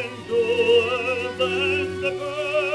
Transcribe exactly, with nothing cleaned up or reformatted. endure than the bird.